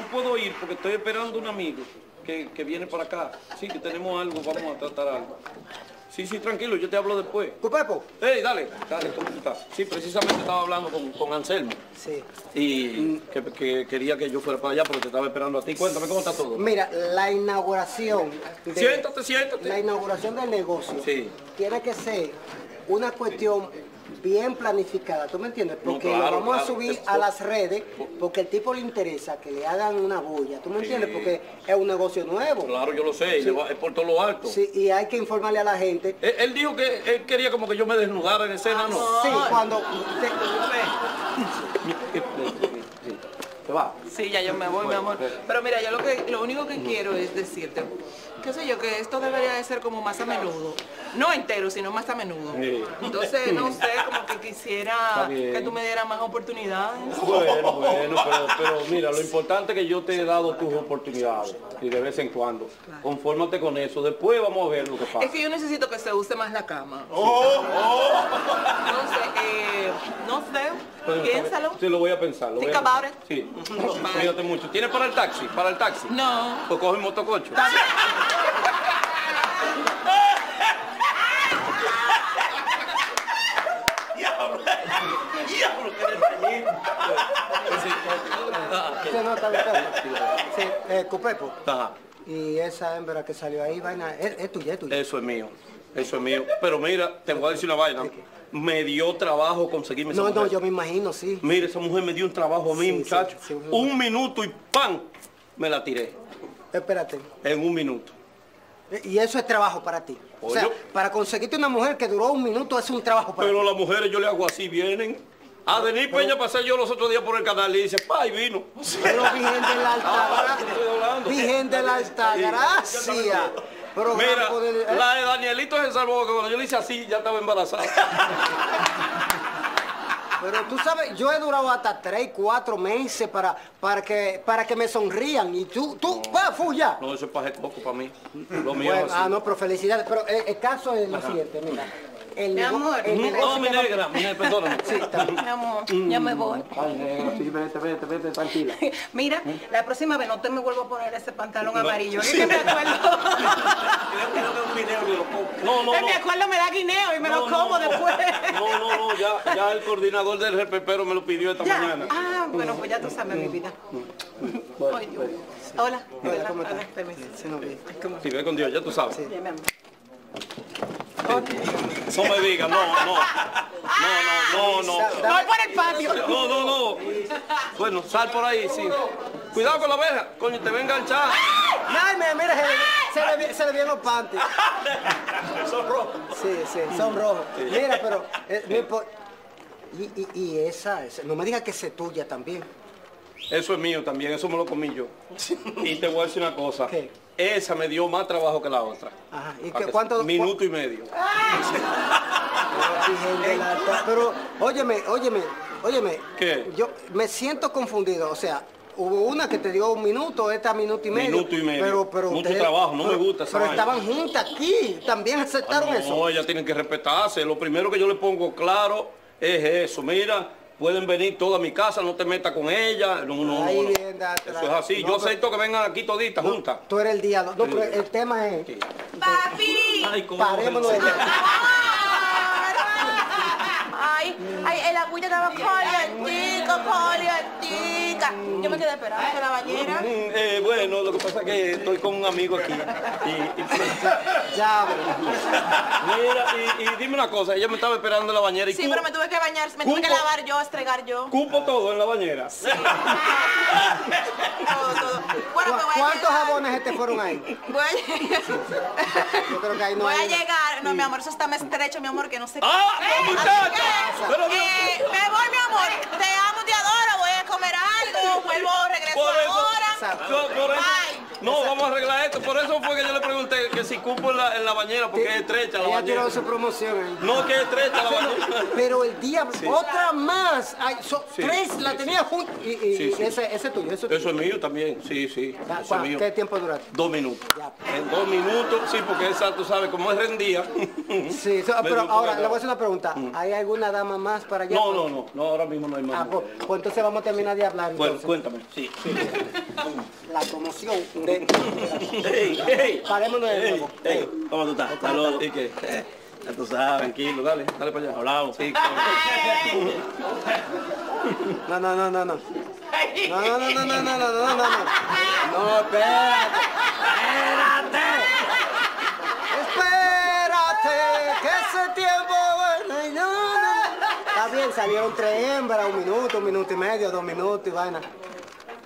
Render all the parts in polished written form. no puedo ir porque estoy esperando un amigo que viene para acá. Sí, que tenemos algo, vamos a tratar algo. Sí, sí, tranquilo, yo te hablo después. Cupepo. Ey, dale, dale, ¿cómo estás? Sí, precisamente estaba hablando con Anselmo. Sí. Y que quería que yo fuera para allá porque te estaba esperando a ti. Cuéntame, ¿cómo está todo? Mira, la inauguración... Siéntate, siéntate. La inauguración del negocio... Sí. Tiene que ser una cuestión... bien planificada, ¿tú me entiendes? Porque no, claro, lo vamos a subir esto... a las redes porque el tipo le interesa que le hagan una bulla, ¿tú me entiendes? Porque es un negocio nuevo. Claro, yo lo sé, sí. Es por todo lo alto. Sí, y hay que informarle a la gente. Él dijo que él quería como que yo me desnudara en escena, ¿no? Sí, cuando... ¿Te va? Sí, ya yo me voy, mi amor. Pero mira, yo lo único que quiero es decirte... qué sé yo, que esto debería de ser como más a menudo. No entero, sino más a menudo. Sí. Entonces, no sé, como que quisiera que tú me dieras más oportunidades. Bueno, bueno, pero mira, lo importante es que yo te he dado tus oportunidades. Y de vez en cuando. Claro. Confórmate con eso. Después vamos a ver lo que pasa. Es que yo necesito que se use más la cama. ¡Oh! ¡Oh! Entonces, no sé, piénsalo. Sí, lo voy a pensar. Think about it. Sí. Cuídate mucho. ¿Tienes para el taxi? ¿Para el taxi? No. Pues coge el motoconcho. Cupepo. Ajá. Y esa hembra que salió ahí, vaina, es tuya, es tuya. Eso es mío. Eso es mío. Pero mira, te voy a decir una vaina. Me dio trabajo conseguirme esa mujer. No, yo me imagino, sí. Mira, esa mujer me dio un trabajo a mí, muchacho. Sí, sí. Un minuto y ¡pam! Me la tiré. Espérate. En un minuto. Y eso es trabajo para ti. Oye. O sea, para conseguirte una mujer que duró un minuto es un trabajo para ti. Pero las mujeres yo le hago así, vienen. A Denis Peña pasé yo los otros días por el canal y dice, ¡pay, vino! Pero Virgen de la Altagracia. Virgen de la Altagracia. Mira, la de Danielito se salvó, que cuando yo le hice así, ya estaba embarazada. Pero tú sabes, yo he durado hasta 3, 4 meses para que me sonrían. Y tú, va, fuya. No, eso es paje poco para mí. Lo mío es así. Ah, no, pero felicidades. Pero el caso es lo siguiente, mira. Mi amor. No, mi negra, perdóname. Sí, mi amor, ya me voy. Ay, negra, sí, vete, tranquila. Mira, la próxima vez no te me vuelvo a poner ese pantalón amarillo. Es que me acuerdo. Creo que es un guineo que lo como. No. Es que me acuerdo, me da guineo y me lo como después. No, ya el coordinador del RPP me lo pidió esta mañana. Ah, bueno, pues ya tú sabes, mi vida. Ay, Dios. Hola. ¿Cómo estás? Sí, ve con Dios, ya tú sabes. Sí, mi amor. No me digas, no. Voy por el patio. No. Bueno, sal por ahí, sí. Cuidado con la abeja, coño, te va a enganchar. No, mira, se le vienen los panties. Son rojos. Sí, son rojos. Mira, pero... Y esa, no me digas que es tuya también. Eso es mío también, eso me lo comí yo. Y te voy a decir una cosa. ¿Qué? Esa me dio más trabajo que la otra. Ajá. ¿Y cuánto? Minuto y medio. Pero, óyeme. ¿Qué? Yo me siento confundido, o sea... hubo una que te dio un minuto, esta minuto y medio. Pero mucho trabajo, no me gusta esa vaina. Pero estaban juntas aquí, también aceptaron eso. No, ellas tienen que respetarse. Lo primero que yo le pongo claro es eso. Mira, pueden venir toda mi casa, no te metas con ellas. No. Eso es así. Yo acepto que vengan aquí toditas juntas. Tú eres el diablo. No, pero el tema es... ¡Papi! Parémonos de ay, la bulla estaba poliótica. Yo me quedé esperando en la bañera. Bueno, lo que pasa es que estoy con un amigo aquí. Ya, mira, y dime una cosa, ella me estaba esperando en la bañera. Y sí, pero me tuve que bañar, tuve que lavar yo, estregar yo. ¿Cupo todo en la bañera? Sí. Todo. Bueno, me voy a ¿cuántos jabones te fueron ahí? Yo creo que ahí no voy a llegar. No, mi amor, eso está más estrecho, mi amor, que no sé qué. ¡Ah, no, muchacho! Me voy, mi amor. Te amo, te adoro. Voy a comer algo. Vuelvo, regreso ahora. No, vamos a arreglar esto. Por eso fue que yo le pregunté que si cupo en la bañera, porque es estrecha la bañera. Ella tiró su promoción ahí. No, que es estrecha la bañera. Pero el día, otra más. Tres la tenía juntas. Y ese es tuyo. Eso es mío también. Sí. ¿Qué tiempo duraste? 2 minutos. En 2 minutos, sí, porque esa, tú sabes, como es rendía. Sí, pero ahora le voy a hacer una pregunta. ¿Hay alguna dama más para allá? No, ahora mismo no hay más. Pues entonces vamos a terminar de hablar. Bueno, cuéntame. Sí. la promoción de... Parémonos de nuevo. ¿Cómo tú estás? Saludos, Tique. Ya tú sabes. Tranquilo, dale, dale para allá. Hablamos. No, espérate. Espérate, que ese tiempo... Está bien, salieron 3 hembras, 1 minuto, 1 minuto y medio, 2 minutos y vaina.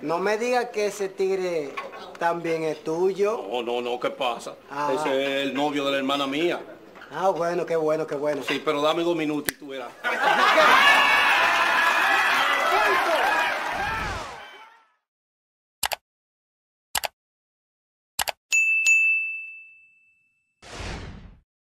No me digas que ese tigre también es tuyo. No, ¿qué pasa? Ah. Ese es el novio de la hermana mía. Ah, bueno, qué bueno, qué bueno. Sí, pero dame 2 minutos y tú verás.